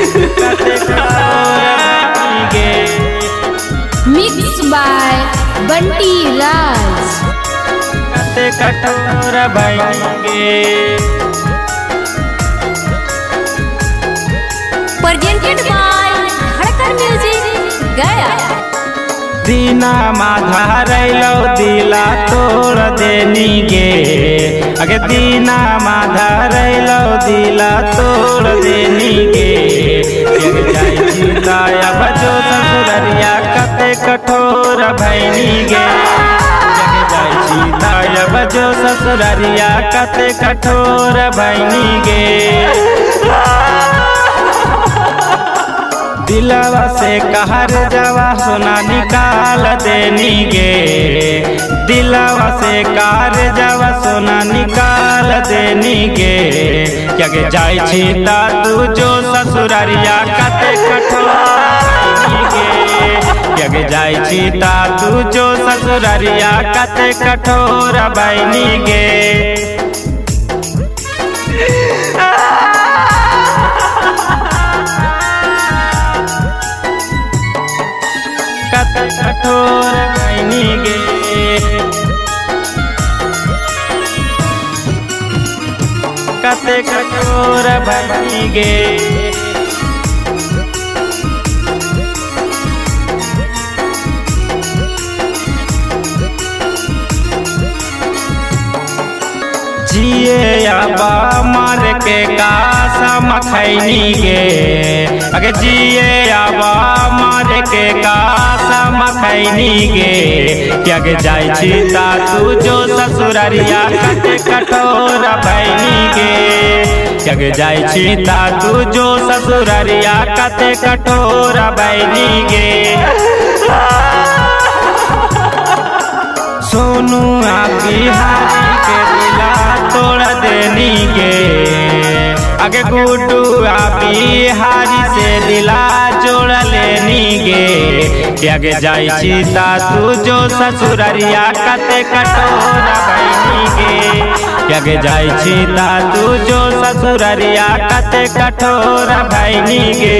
Mix by Bunty राज। कते कटोरा बनेंगे प्रेजेंटेड बाय धड़कन म्यूजिक गया। दीना माधारैलो दिला तोड़ देनी गे। अगे दीना माधारैलो दिला तोड़ देनी गे। अब जो ससुररिया कते कठोर भैनी गे। अब जो ससुररिया कते कठोर भैनी गे। दिलवा से कहर जवा सोना निकाल देनी गे। दिलवा से कहर जवा सोना निकाल देनी गे। क्या गे जाई छी ता तू जो ससुरारिया कते कठोर भैनी गे। क्या गे जाई छी ता तू जो ससुरारिया कते कठोर भैनी गे। कठोर भैनी गे। कते कठोर भैनी गे। जिए अबा मार के का समखैनी गे। अगे जिए अबा मार के का समखैनी गे। क्या गे जाई छी ता तू जो ससुरारिया कते कठोर भैनी गे। क्या गे जाई छी ता तू जो ससुरारिया कते कठोर भैनी गे। सोनू आपकी हारी के दिला तोड़ देनी गे। अगे गुड्डू आपकी हारी से दिला जोड़ लेनी गे। क्या गे जाई छी ता तू जो ससुरारिया कते कठोर भैनी गे। क्या गे जाई छी ता तू जो ससुरारिया कते कठोर भैनी गे।